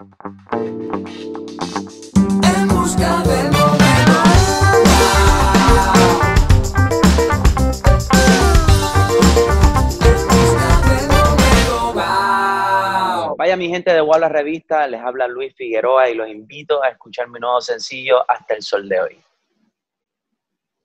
En busca del momento. En busca del momento. Wow. Vaya mi gente de Wow La Revista, les habla Luis Figueroa y los invito a escuchar mi nuevo sencillo Hasta el Sol de Hoy.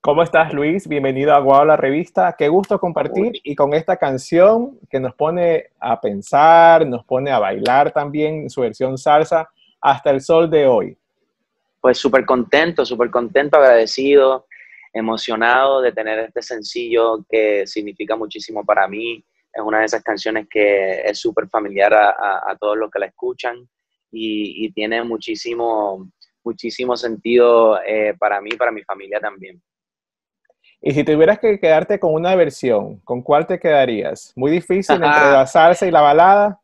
¿Cómo estás, Luis? Bienvenido a Wow La Revista. Qué gusto compartir. Uy. Y con esta canción que nos pone a pensar, nos pone a bailar también en su versión salsa, Hasta el Sol de Hoy. Pues súper contento, agradecido, emocionado de tener este sencillo que significa muchísimo para mí. Es una de esas canciones que es súper familiar a todos los que la escuchan y tiene muchísimo sentido para mí, para mi familia también. Y si tuvieras que quedarte con una versión, ¿con cuál te quedarías? Muy difícil entre la salsa y la balada.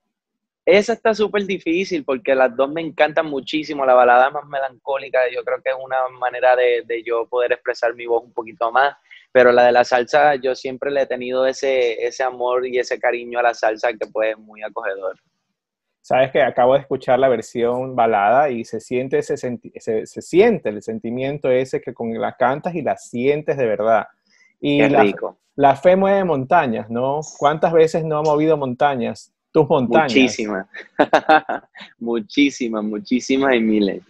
Esa está súper difícil porque las dos me encantan muchísimo. La balada más melancólica, yo creo que es una manera de yo poder expresar mi voz un poquito más. Pero la de la salsa, yo siempre le he tenido ese amor y ese cariño a la salsa que pues es muy acogedor. Sabes que acabo de escuchar la versión balada y se siente el sentimiento ese que con la cantas y la sientes de verdad. Y qué rico. La fe mueve montañas, ¿no? ¿Cuántas veces no ha movido montañas? Tus montañas. Muchísimas. Muchísimas, muchísimas y miles.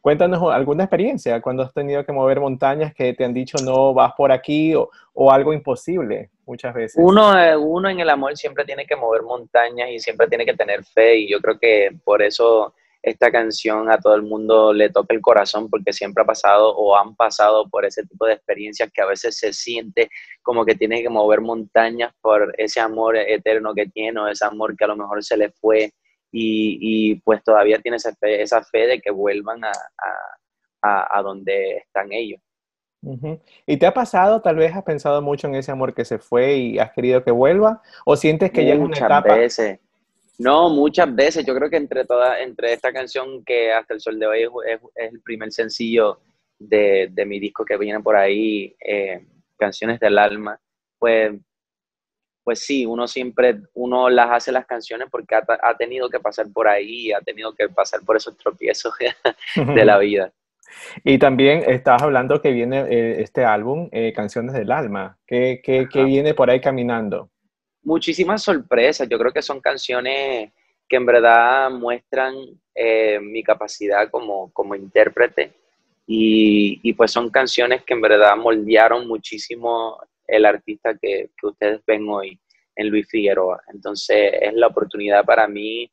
Cuéntanos alguna experiencia cuando has tenido que mover montañas que te han dicho no, vas por aquí o algo imposible. Muchas veces. Uno en el amor siempre tiene que mover montañas y siempre tiene que tener fe y yo creo que por eso esta canción a todo el mundo le toca el corazón porque siempre ha pasado o han pasado por ese tipo de experiencias que a veces se siente como que tiene que mover montañas por ese amor eterno que tiene o ese amor que a lo mejor se le fue y pues todavía tiene esa fe de que vuelvan a donde están ellos. Uh-huh. ¿Y te ha pasado, tal vez has pensado mucho en ese amor que se fue y has querido que vuelva? ¿O sientes que ya es una etapa? Muchas veces. No, muchas veces. Yo creo que entre esta canción que Hasta el Sol de Hoy es el primer sencillo de mi disco que viene por ahí, Canciones del Alma, pues sí, uno las hace las canciones porque ha tenido que pasar por ahí, ha tenido que pasar por esos tropiezos de la vida. Y también estabas hablando que viene este álbum, Canciones del Alma. ¿Qué viene por ahí caminando? Muchísimas sorpresas. Yo creo que son canciones que en verdad muestran mi capacidad como intérprete. Y pues son canciones que en verdad moldearon muchísimo el artista que ustedes ven hoy en Luis Figueroa. Entonces es la oportunidad para mí.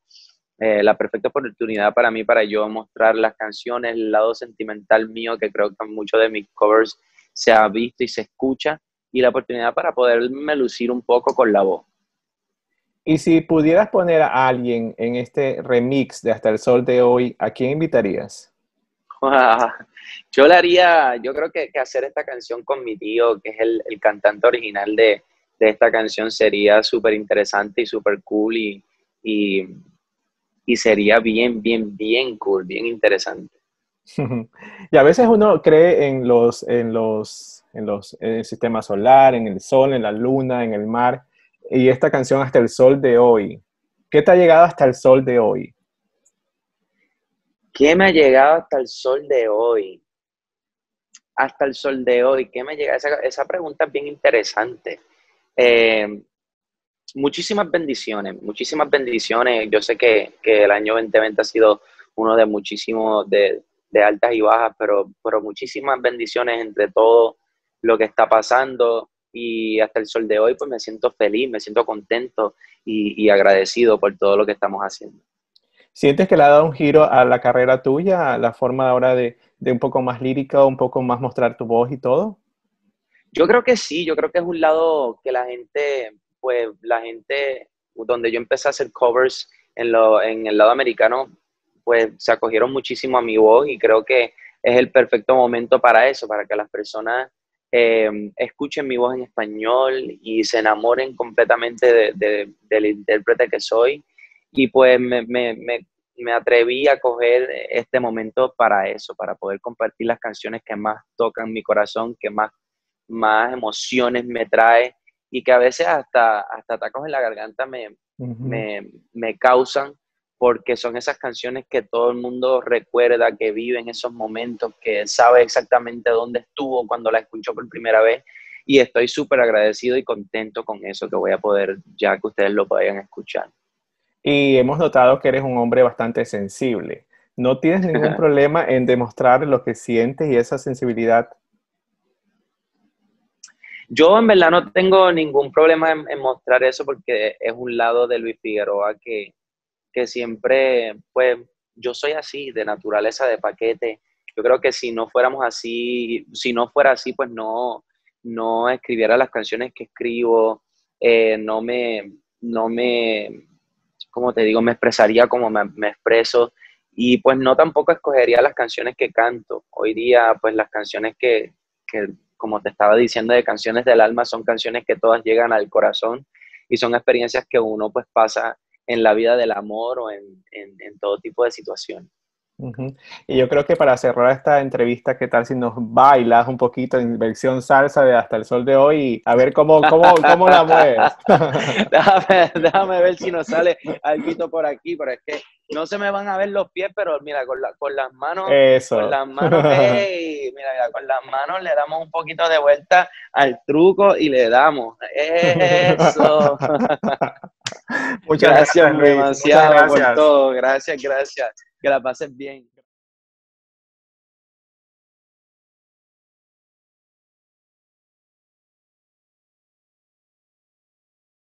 La perfecta oportunidad para mí para yo mostrar las canciones, el lado sentimental mío que creo que en muchos de mis covers se ha visto y se escucha y la oportunidad para poderme lucir un poco con la voz. Y si pudieras poner a alguien en este remix de Hasta el Sol de Hoy, ¿a quién invitarías? Yo le haría, yo creo que hacer esta canción con mi tío, que es el cantante original de esta canción, sería súper interesante y súper cool y sería bien cool, bien interesante. Y a veces uno cree en el sistema solar, en el sol, en la luna, en el mar. Y esta canción Hasta el Sol de Hoy. ¿Qué te ha llegado hasta el sol de hoy? ¿Qué me ha llegado hasta el sol de hoy? Hasta el sol de hoy. ¿Qué me ha llegado? Esa pregunta es bien interesante. Muchísimas bendiciones, yo sé que el año 2020 ha sido uno de muchísimos, de altas y bajas, pero muchísimas bendiciones entre todo lo que está pasando y hasta el sol de hoy pues me siento feliz, me siento contento y agradecido por todo lo que estamos haciendo. ¿Sientes que le ha dado un giro a la carrera tuya, a la forma ahora de un poco más lírica, un poco más mostrar tu voz y todo? Yo creo que sí, yo creo que es un lado que la gente, donde yo empecé a hacer covers en el lado americano, pues se acogieron muchísimo a mi voz y creo que es el perfecto momento para eso, para que las personas escuchen mi voz en español y se enamoren completamente del intérprete que soy. Y pues me atreví a coger este momento para eso, para poder compartir las canciones que más tocan mi corazón, que más emociones me trae. Y que a veces hasta tacos en la garganta me causan porque son esas canciones que todo el mundo recuerda, que vive en esos momentos, que sabe exactamente dónde estuvo cuando la escuchó por primera vez, y estoy súper agradecido y contento con eso que voy a poder, ya que ustedes lo vayan a escuchar. Y hemos notado que eres un hombre bastante sensible. ¿No tienes ningún problema en demostrar lo que sientes y esa sensibilidad? Yo en verdad no tengo ningún problema en mostrar eso, porque es un lado de Luis Figueroa que siempre, pues, yo soy así, de naturaleza, de paquete. Yo creo que si no fuéramos así, si no fuera así, pues no escribiera las canciones que escribo, como te digo, me expresaría como me expreso, y pues no tampoco escogería las canciones que canto. Hoy día, pues las canciones que como te estaba diciendo, de Canciones del Alma, son canciones que todas llegan al corazón y son experiencias que uno pues pasa en la vida del amor o en todo tipo de situación. Y yo creo que para cerrar esta entrevista, ¿qué tal si nos bailas un poquito en versión salsa de Hasta el Sol de Hoy? Y a ver cómo la mueves. déjame ver si nos sale algo por aquí, pero es que no se me van a ver los pies, pero mira, con las manos, eso. Con las manos, hey, mira, con las manos le damos un poquito de vuelta al truco y le damos. Eso. Muchas gracias, Luis. Demasiado. Muchas gracias por todo. Gracias. Que la pases bien.